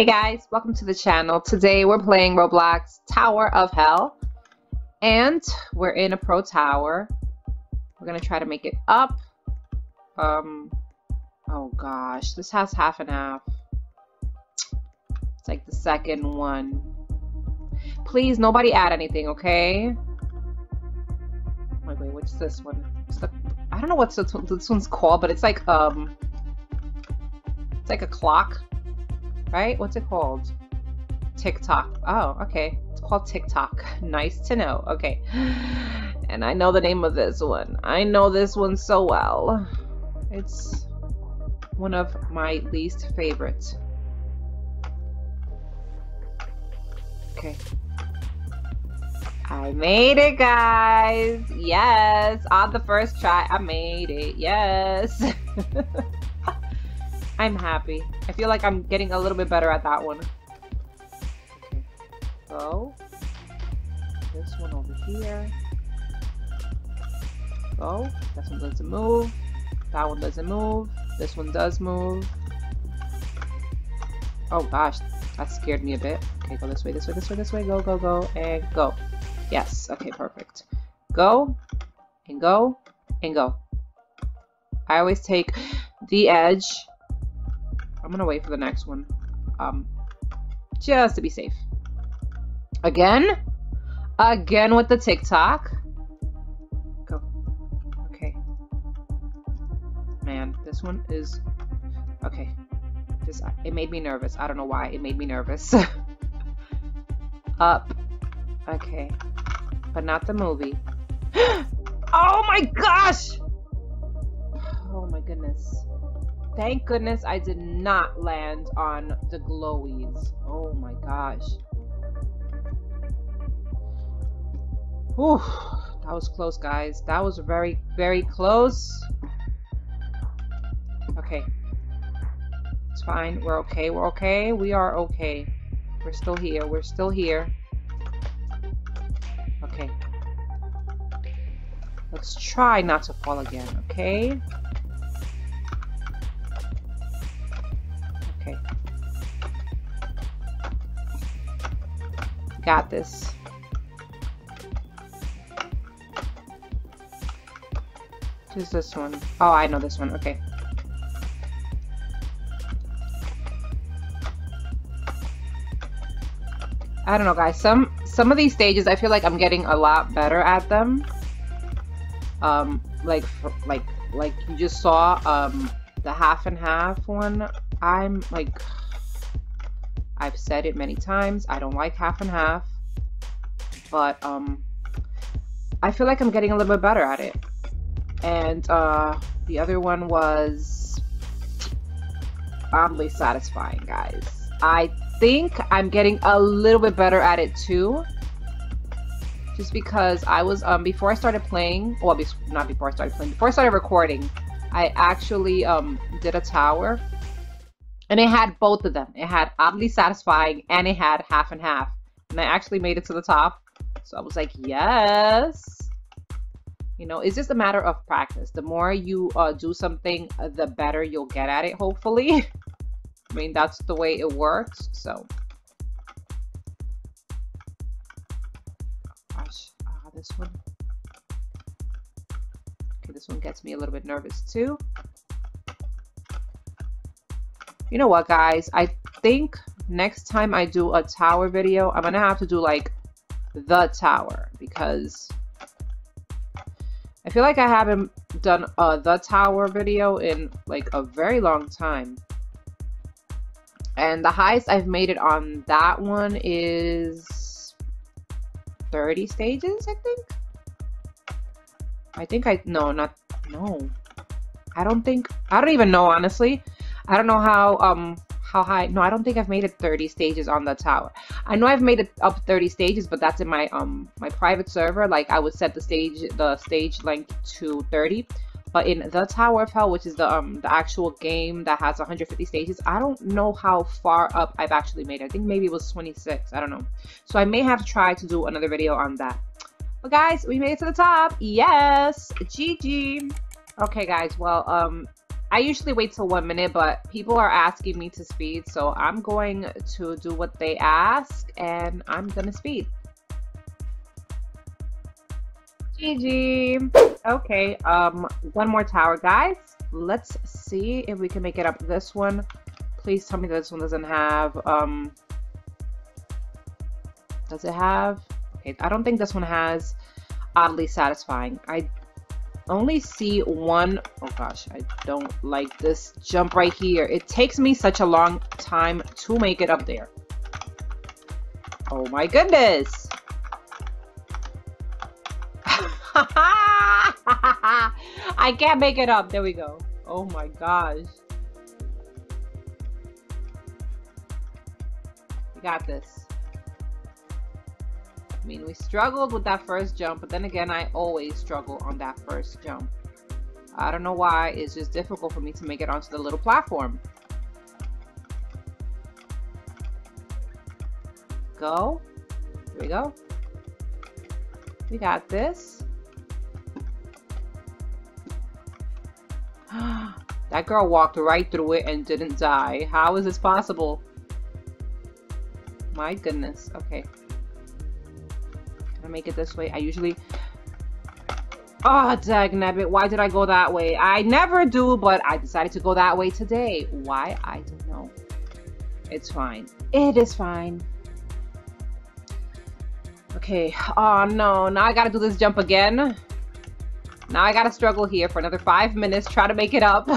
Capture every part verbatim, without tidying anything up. Hey guys, welcome to the channel. Today we're playing Roblox Tower of Hell and we're in a pro tower. We're gonna try to make it up. Um oh gosh, this has half and half. It's like the second one. Please nobody add anything, okay? Wait, wait, what's this one? It's the, I don't know what this one's called, but it's like um it's like a clock. Right? What's it called? TikTok. Oh, okay. It's called TikTok. Nice to know. Okay. And I know the name of this one. I know this one so well. It's one of my least favorites. Okay. I made it, guys. Yes. On the first try, I made it. Yes. I'm happy. I feel like I'm getting a little bit better at that one. Okay. Go. This one over here. Go. That one doesn't move. That one doesn't move. This one does move. Oh gosh, that scared me a bit. Okay, go this way, this way, this way, this way. Go, go, go, and go. Yes. Okay, perfect. Go, and go, and go. I always take the edge. I'm gonna wait for the next one, um, just to be safe. Again, again with the TikTok. Go. Okay. Man, this one is okay. Just it made me nervous. I don't know why it made me nervous. Up. Okay, but not the movie. Oh my gosh! Oh my goodness. Thank goodness I did not land on the glowies. Oh my gosh. Whew, that was close, guys. That was very, very close. Okay. It's fine. We're okay. We're okay. We are okay. We're still here. We're still here. Okay. Let's try not to fall again, okay? Got this. Just this one. Oh, I know this one. Okay. I don't know, guys. Some some of these stages, I feel like I'm getting a lot better at them. Um, like like like you just saw, um, the half and half one. I'm like. I've said it many times, I don't like half and half, but um, I feel like I'm getting a little bit better at it. And uh, the other one was oddly satisfying, guys. I think I'm getting a little bit better at it too, just because I was, um, before I started playing, well, be not before I started playing, before I started recording, I actually um, did a tower. And it had both of them. It had oddly satisfying and it had half and half. And I actually made it to the top. So I was like, yes. You know, it's just a matter of practice. The more you uh, do something, the better you'll get at it, hopefully. I mean, that's the way it works. So. Gosh, uh, this one. Okay, this one gets me a little bit nervous too. You know what, guys? I think next time I do a tower video, I'm gonna have to do like the tower because I feel like I haven't done uh, the tower video in like a very long time. And the highest I've made it on that one is thirty stages, I think. I think I, no, not, no. I don't think, I don't even know, honestly. I don't know how um how high. No, I don't think I've made it thirty stages on the tower. I know I've made it up thirty stages, but that's in my um my private server. Like I would set the stage the stage length to thirty, but in the Tower of Hell, which is the um the actual game that has one hundred fifty stages, I don't know how far up I've actually made it. I think maybe it was twenty-six. I don't know. So I may have to try to do another video on that. But guys, we made it to the top. Yes, G G. Okay, guys. Well, um. I usually wait till one minute, but people are asking me to speed, so I'm going to do what they ask and I'm gonna speed. G G. Okay, um, one more tower, guys. Let's see if we can make it up this one. Please tell me that this one doesn't have, um, does it have? Okay, I don't think this one has oddly satisfying. I only see one. Oh gosh, I don't like this jump right here. It takes me such a long time to make it up there. Oh my goodness. I can't make it up. There we go. Oh my gosh. We got this. I mean, we struggled with that first jump, but then again, I always struggle on that first jump. I don't know why. It's just difficult for me to make it onto the little platform. Go. Here we go. We got this. That girl walked right through it and didn't die. How is this possible? My goodness. Okay. Make it this way. I usually, oh dag nabbit, why did I go that way? I never do, but I decided to go that way today. Why? I don't know. It's fine. It is fine. Okay. Oh no, now I gotta do this jump again. Now I gotta struggle here for another five minutes, try to make it up.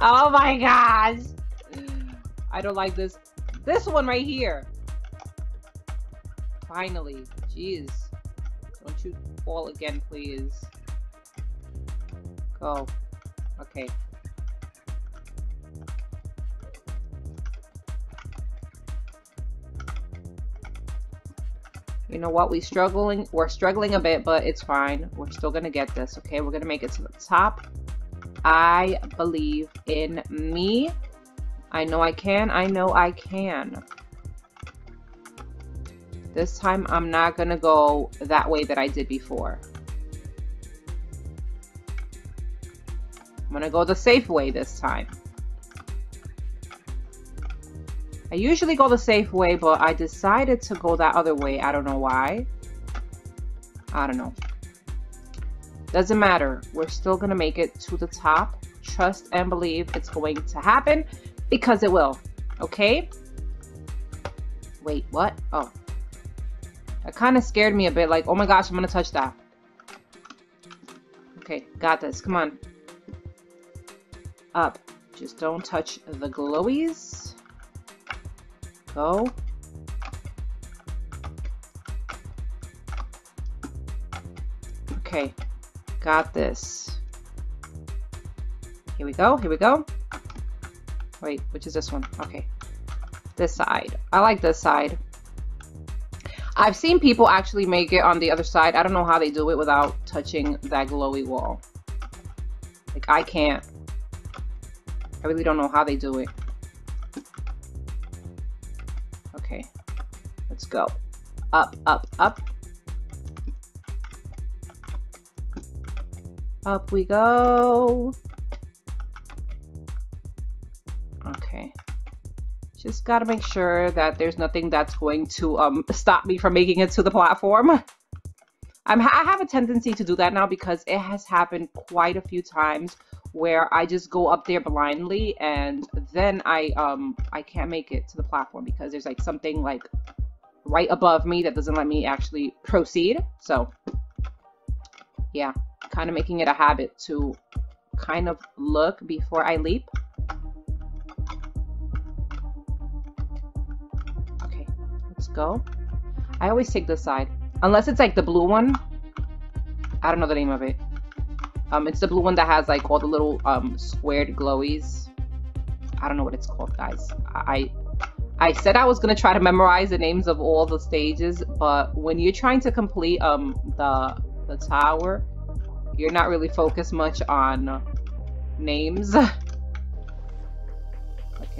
Oh my gosh, I don't like this this one right here. Finally, jeez, don't you fall again, please. Go. Okay. You know what? We struggling. We're struggling a bit, but it's fine. We're still gonna get this. Okay, we're gonna make it to the top. I believe in me. I know I can. I know I can. This time, I'm not gonna go that way that I did before. I'm gonna go the safe way this time. I usually go the safe way, but I decided to go that other way. I don't know why. I don't know. Doesn't matter. We're still gonna make it to the top. Trust and believe it's going to happen because it will. Okay? Wait, what? Oh. It kind of scared me a bit, like, oh my gosh, I'm gonna touch that. Okay, got this, come on. Up, just don't touch the glowies. Go. Okay, got this. Here we go, here we go. Wait, which is this one? Okay, this side. I like this side. I've seen people actually make it on the other side. I don't know how they do it without touching that glowy wall. Like, I can't. I really don't know how they do it. Okay. Let's go. Up, up, up. Up we go. Okay. Just gotta make sure that there's nothing that's going to um, stop me from making it to the platform. I'm ha I have a tendency to do that now because it has happened quite a few times where I just go up there blindly and then I um I can't make it to the platform because there's like something like right above me that doesn't let me actually proceed. So yeah, kind of making it a habit to kind of look before I leap. Go. I always take this side unless it's like the blue one. I don't know the name of it. Um it's the blue one that has like all the little um squared glowies. I don't know what it's called, guys. I I said I was gonna try to memorize the names of all the stages, but when you're trying to complete um the the tower, you're not really focused much on names. Okay,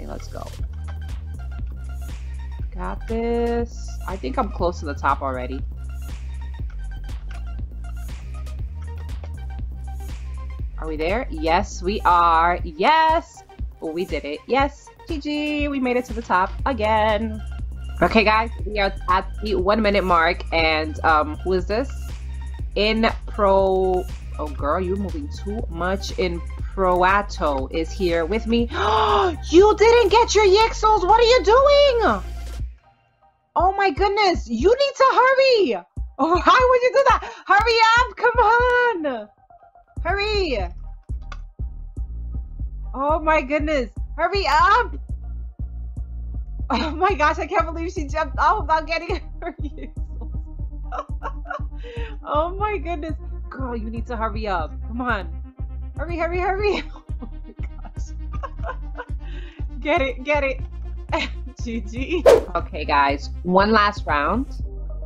let's go. Got this. I think I'm close to the top already. Are we there? Yes, we are. Yes, we did it. Yes, G G, we made it to the top again. Okay, guys, we are at the one minute mark, and um, who is this? In Pro... Oh, girl, you're moving too much. In Proato is here with me. You didn't get your Yixels. What are you doing? Oh, my goodness. You need to hurry. Oh, how would you do that? Hurry up. Come on. Hurry. Oh, my goodness. Hurry up. Oh, my gosh. I can't believe she jumped off without getting her Yixels. Oh, my goodness. Girl, you need to hurry up. Come on. Hurry, hurry, hurry. Oh my gosh. Get it, get it. G G. Okay, guys. One last round.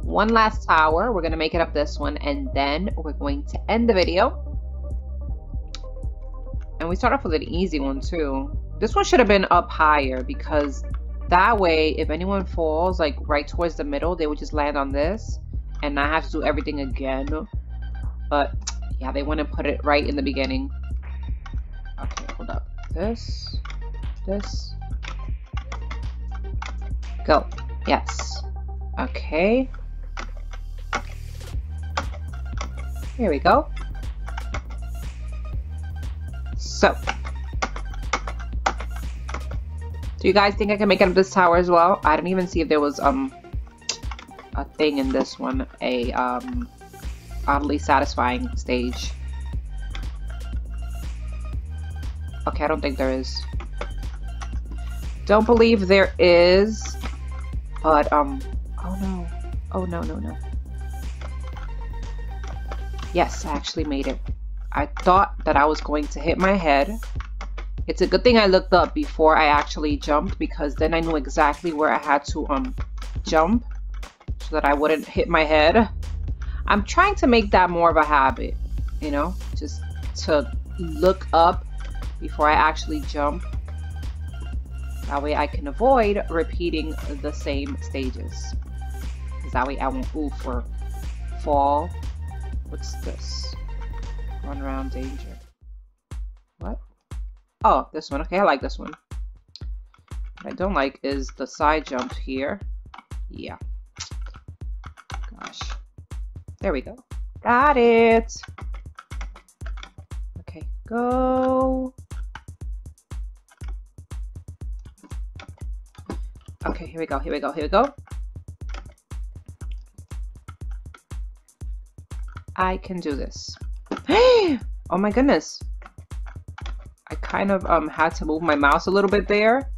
One last tower. We're going to make it up this one, and then we're going to end the video. And we start off with an easy one, too. This one should have been up higher, because that way, if anyone falls, like, right towards the middle, they would just land on this and not have to do everything again. But yeah, they want to put it right in the beginning. Okay, hold up. This, this, go. Yes. Okay. Here we go. So, do you guys think I can make it up this tower as well? I didn't even see if there was um a thing in this one. A um. oddly satisfying stage. Okay, I don't think there is. Don't believe there is, but um oh no. Oh no no no. Yes, I actually made it. I thought that I was going to hit my head. It's a good thing I looked up before I actually jumped, because then I knew exactly where I had to um jump so that I wouldn't hit my head. I'm trying to make that more of a habit, you know, just to look up before I actually jump. That way I can avoid repeating the same stages. Because that way I won't oof or fall. What's this? Run around danger. What? Oh, this one. Okay, I like this one. What I don't like is the side jump here. Yeah. Gosh. There we go. Got it. Okay, go. Okay, here we go, here we go, here we go. I can do this. Oh my goodness. I kind of um had to move my mouse a little bit there,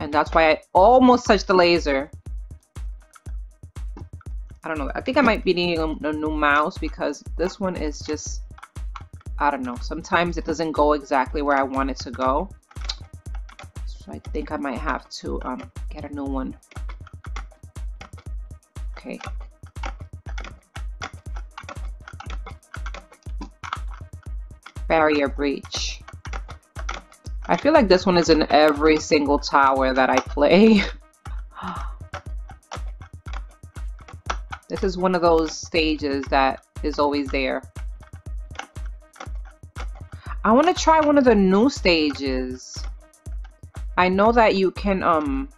and that's why I almost touched the laser. I don't know. I think I might be needing a, a new mouse, because this one is just, I don't know. Sometimes it doesn't go exactly where I want it to go. So I think I might have to um, get a new one. Okay. Barrier breach. I feel like this one is in every single tower that I play. This is one of those stages that is always there. I want to try one of the new stages. I know that you can, um,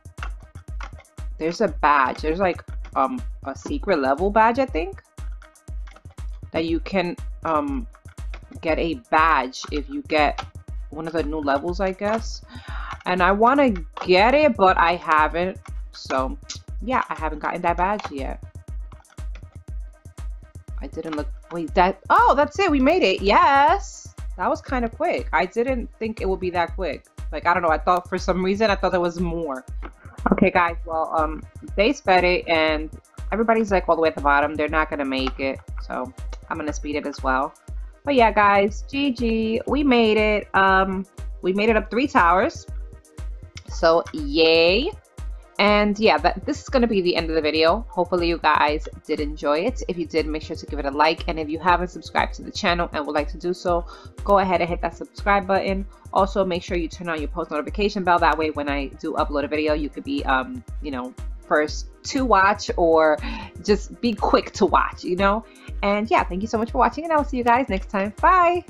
there's a badge. There's like, um, a secret level badge, I think. That you can, um, get a badge if you get one of the new levels, I guess. And I want to get it, but I haven't. So, yeah, I haven't gotten that badge yet. I didn't look, wait, that, oh, that's it, we made it, yes! That was kind of quick. I didn't think it would be that quick. Like, I don't know, I thought, for some reason, I thought there was more. Okay, guys, well, um, they sped it, and everybody's, like, all the way at the bottom. They're not gonna make it, so I'm gonna speed it as well. But yeah, guys, G G, we made it. Um, we made it up three towers, so yay! And yeah, that, this is going to be the end of the video. Hopefully you guys did enjoy it. If you did, make sure to give it a like. And if you haven't subscribed to the channel and would like to do so, go ahead and hit that subscribe button. Also, make sure you turn on your post notification bell. That way, when I do upload a video, you could be, um, you know, first to watch, or just be quick to watch, you know. And yeah, thank you so much for watching, and I will see you guys next time. Bye!